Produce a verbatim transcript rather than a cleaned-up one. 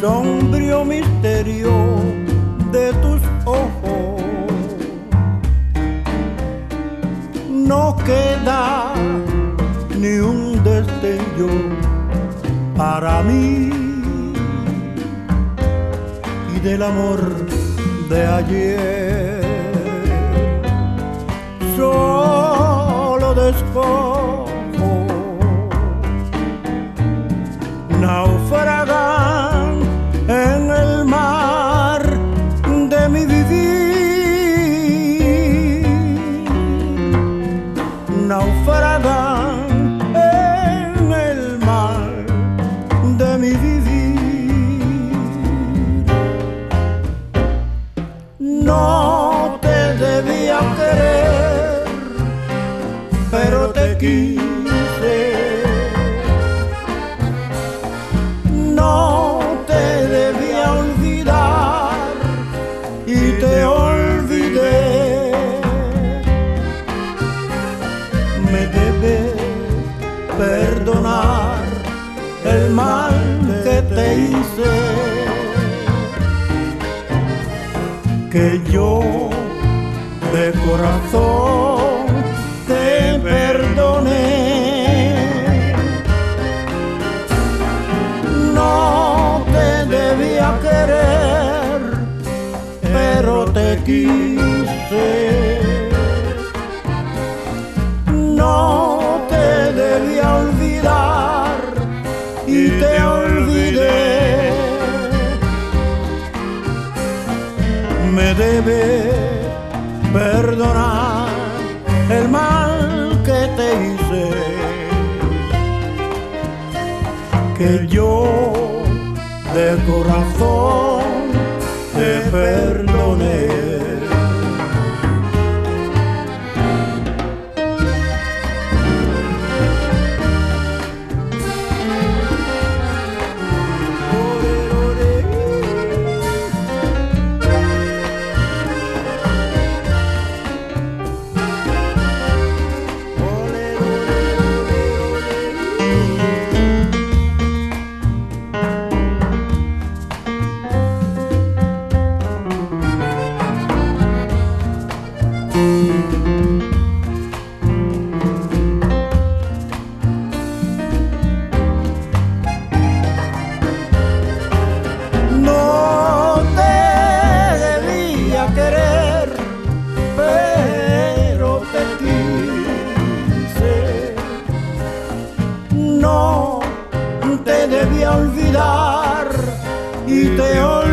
sombrío misterio de tus ojos. No queda ni un destello para mí y del amor de ayer solo despojo naufragan en el mar de mi vivir, naufragan en el mar de mi vivir. No te debía querer, pero te quise. Perdonar el mal que te hice, que yo de corazón te perdoné. No te debía querer, pero te quise. Y te olvidé, me debes perdonar el mal que te hice, que yo de corazón te perdoné. Olvidar y te olvidar.